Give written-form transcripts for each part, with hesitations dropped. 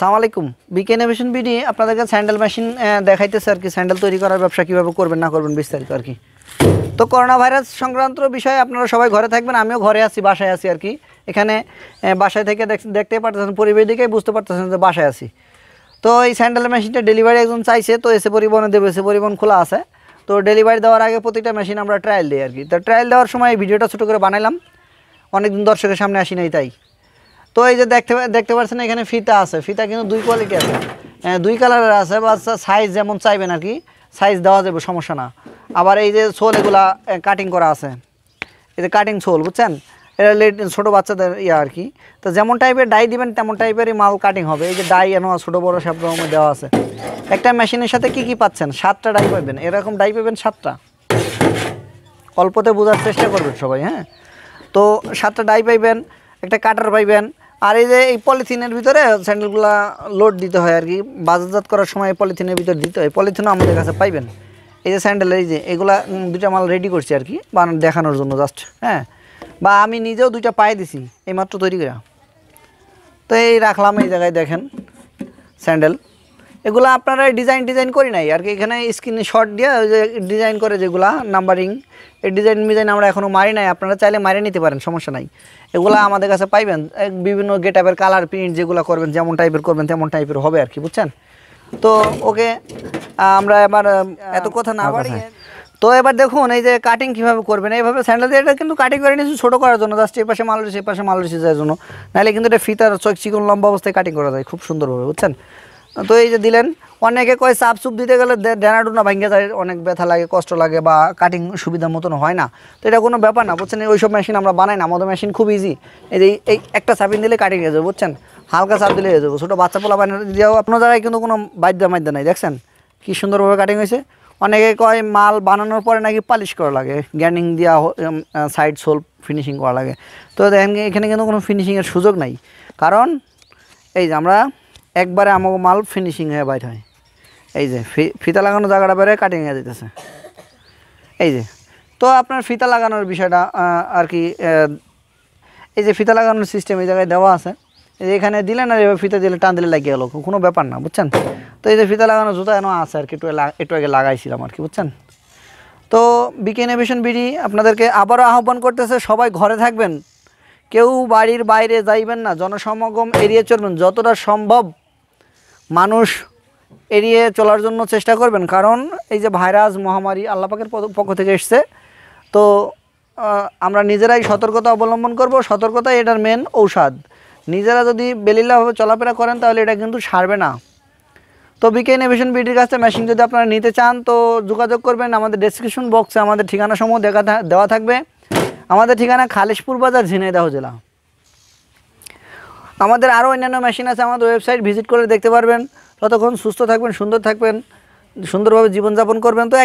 সালামালাইকুম বিকে innovation BD আপনাদের কাছে স্যান্ডেল মেশিন দেখাইতেছে আর কি স্যান্ডেল তৈরি করার ব্যবসা কিভাবে করবেন না করবেন বিস্তারিত আর কি। তো করোনা ভাইরাস সংক্রান্ত বিষয়ে আপনারা সবাই ঘরে থাকবেন, আমিও ঘরে আছি, বাসায় আছি আর কি। এখানে বাসায় থেকে দেখতে পারতেছেন, পরিবেশ দেখে বুঝতে পারতেছেন যে বাসায় আছি। তো এই স্যান্ডেল মেশিনটা ডেলিভারি একজন চাইছে, তো এসে পরিবহনে দেবে, এসে পরিবহন খোলা আছে। তো ডেলিভারি দেওয়ার আগে প্রতিটা মেশিন আমরা ট্রায়াল দিই আর কি। তো ট্রায়াল দেওয়ার সময় এই ভিডিওটা ছোটো করে বানাইলাম, অনেকদিন দর্শকের সামনে আসি নাই তাই। তো এই যে দেখতে পাচ্ছেন এখানে ফিতা আছে, ফিতা কিন্তু দুই কোয়ালিটি আছে, দুই কালারের আছে, বা সাইজ যেমন চাইবেন আর কি সাইজ দেওয়া যাবে, সমস্যা না। আবার এই যে সোল এগুলা কাটিং করা আছে, এই যে কাটিং সোল বুঝছেন, এটা ছোটো বাচ্চাদের ইয়ে আর কি। তো যেমন টাইপের ডাই দিবেন তেমন টাইপেরই মাল কাটিং হবে। এই যে ডাই এনো ছোটো বড়ো সব রকমের দেওয়া আছে। একটা মেশিনের সাথে কি কি পাচ্ছেন, 7টা ডাই পাবেন, এরকম ডাই পাবেন 7টা। অল্পতে বোঝার চেষ্টা করবেন সবাই, হ্যাঁ। তো 7টা ডাই পাইবেন, একটা কাটার পাইবেন। আর এই যে এই পলিথিনের ভিতরে স্যান্ডেলগুলো লোড দিতে হয় আর কি, বাজারজাত করার সময় পলিথিনের ভিতরে দিতে হয়, পলিথিনও আমাদের কাছে পাইবেন। এই যে স্যান্ডেল, এই যে এগুলা দুইটা মাল রেডি করছি আর কি দেখানোর জন্য জাস্ট, হ্যাঁ। বা আমি নিজেও দুইটা পায়ে দিছি এইমাত্র তৈরি করে। তো এই রাখলাম এই জায়গায়, দেখেন স্যান্ডেল এগুলো আপনারা ডিজাইন করি নাই আর কি, এখানে স্ক্রিনশট দিয়ে ওই যে ডিজাইন করে যেগুলো নাম্বারিং, এই ডিজাইন আমরা এখনও মারি নাই, আপনারা চাইলে মারি নিতে পারেন, সমস্যা নাই। এগুলো আমাদের কাছে পাইবেন বিভিন্ন গেটআপের কালার প্রিন্ট, যেগুলো করবেন যেমন টাইপের করবেন তেমন টাইপের হবে আর কি, বুঝছেন। তো ওকে, আমরা এবার এত কথা না বাড়িয়ে, তো এবার দেখুন এই যে কাটিং কীভাবে করবেন। এইভাবে স্যান্ডেল দিয়ে এটা কিন্তু কাটিং করে নিয়েছি ছোটো করার জন্য, জাস্ট এই পাশে মাল রয়েছে এই পাশে মাল রয়েছে যার জন্য, নাহলে কিন্তু এটা ফিতার চিকন লম্বা অবস্থায় কাটিং করা যায় খুব সুন্দরভাবে, বুঝছেন। তো এই যে দিলেন, অনেকে কয় চাপচুপ দিতে গেলে ডেনাডুনা ভাঙে যায়, অনেক ব্যথা লাগে, কষ্ট লাগে, বা কাটিং সুবিধা মতন হয় না। তো এটা কোনো ব্যাপার না, বুঝছেন। ওইসব মেশিন আমরা বানাই না, আমাদের মেশিন খুব ইজি। এই একটা চাপিন দিলে কাটিং হয়ে যাবে, বুঝছেন, হালকা চাপ দিলে হয়ে যাবে। ছোটো বাচ্চা পোলা বানিয়ে দেওয়া আপনার জায়গায় কিন্তু কোনো বাদ্যা নাই, দেখছেন কী সুন্দরভাবে কাটিং হয়েছে। অনেকে কয় মাল বানানোর পরে নাকি পালিশ করা লাগে, গ্যানিং দেওয়া, সাইড সোল ফিনিশিং করা লাগে। তো দেখেন এখানে কিন্তু কোনো ফিনিশিংয়ের সুযোগ নাই, কারণ এই যে আমরা একবারে আমাকে মাল ফিনিশিং হয়ে বাইর হয়। এই যে ফিতা লাগানো জায়গাটা বেড়ে কাটিং হয়ে যেতেছে, এই যে। তো আপনার ফিতা লাগানোর বিষয়টা আর কি, এই যে ফিতা লাগানোর সিস্টেম এই জায়গায় দেওয়া আছে, এই যে এখানে দিলেন আর এবার ফিতা দিলে টান দিলে লাগিয়ে গেল, কোনো ব্যাপার না, বুঝছেন। তো এই যে ফিতা লাগানোর জুতা এনে আছে আর কি, একটু আগে লাগাইছিলাম আর কি, বুঝছেন। তো বিকে ইনোভেশন বিডি আপনাদেরকে আবারও আহ্বান করতেছে, সবাই ঘরে থাকবেন, কেউ বাড়ির বাইরে যাইবেন না, জনসমাগম এড়িয়ে চলবেন, যতটা সম্ভব মানুষ এড়িয়ে চলার জন্য চেষ্টা করবেন। কারণ এই যে ভাইরাস মহামারী আল্লাহ পাকের পক্ষ থেকে এসছে, তো আমরা নিজেরাই সতর্কতা অবলম্বন করব, সতর্কতা এটার মেন ঔষধ। নিজেরা যদি বেলিলাভাবে চলাফেরা করেন তাহলে এটা কিন্তু সারবে না। তো বিকে ইনোভেশন বিডির কাছে মেশিন যদি আপনারা নিতে চান তো যোগাযোগ করবেন, আমাদের ডেসক্রিপশন বক্সে আমাদের ঠিকানাসমূহ দেওয়া থাকবে। আমাদের ঠিকানা খালিশপুর বাজার, ঝিনাইদহ জেলা। আমাদের আরও অন্যান্য মেশিন আছে, আমাদের ওয়েবসাইট ভিজিট করে দেখতে পারবেন। ততক্ষণ সুস্থ থাকবেন, সুন্দর থাকবেন, সুন্দরভাবে জীবনযাপন করবেন। তো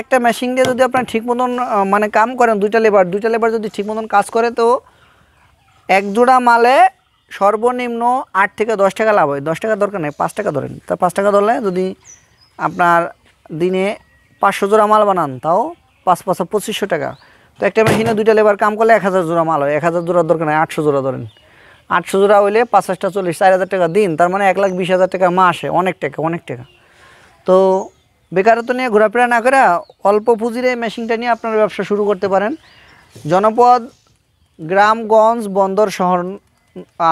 একটা মেশিন দিয়ে যদি আপনার ঠিক মতন মানে কাম করেন, দুইটা লেবার যদি ঠিক মতন কাজ করে তো এক জোড়া মালে সর্বনিম্ন 8 থেকে 10 টাকা লাভ হয়। 10 টাকা দরকার নেই, 5 টাকা ধরেন। তা 5 টাকা ধরলে যদি আপনার দিনে 500 জোড়া মাল বানান তাও 5×5 = 2500 টাকা। তো একটা মেশিনে দুইটা লেবার কাম করলে 1000 জোড়া মাল হয়। 1000 জোড়ার দরকার নেই, 800 জোড়া ধরেন। 800 জোড়া হইলে 50 × 40, 4000 টাকা দিন, তার মানে 1,20,000 টাকা মাসে, অনেক টাকা। তো বেকারত্ব নিয়ে ঘোরাফেরা না করে অল্প পুঁজির এই মেশিনটা নিয়ে আপনারা ব্যবসা শুরু করতে পারেন। জনপদ, গ্রামগঞ্জ, বন্দর, শহর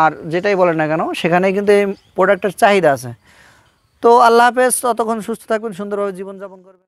আর যেটাই বলেন না কেন সেখানে কিন্তু এই প্রোডাক্টের চাহিদা আছে। তো আল্লাহ হাফেজ, ততক্ষণ সুস্থ থাকবেন, সুন্দরভাবে জীবনযাপন করবেন।